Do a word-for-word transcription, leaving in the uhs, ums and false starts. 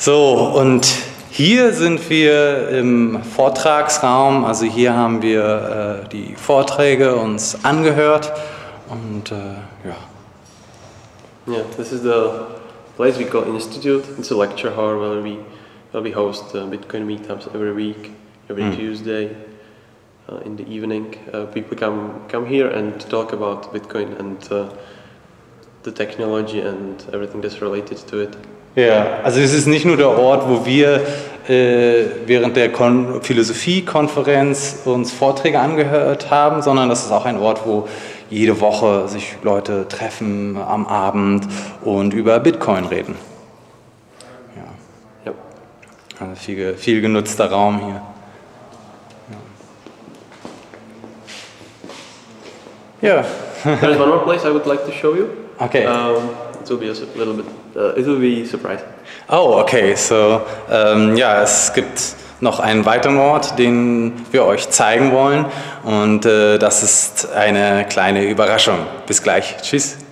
So, und hier sind wir im Vortragsraum, also hier haben wir äh, die Vorträge uns angehört und äh, ja. Yeah, this is the place we call Institute. It's a lecture hall where we, where we host uh, Bitcoin meetups every week, every mm. Tuesday uh, in the evening. Uh, people come come here and talk about Bitcoin and uh, the technology and everything that's related to it. Ja, also es ist nicht nur der Ort, wo wir äh, während der Kon- Philosophiekonferenz uns Vorträge angehört haben, sondern das ist auch ein Ort, wo jede Woche sich Leute treffen am Abend und über Bitcoin reden. Ja, ja. Also viel, viel genutzter Raum hier. Ja. There is one more place I would like to show you. Okay. Um, it will be a little bit. Uh, it will be surprising. Oh, okay. So, ähm, ja, es gibt noch einen weiteren Ort, den wir euch zeigen wollen, und äh, das ist eine kleine Überraschung. Bis gleich. Tschüss.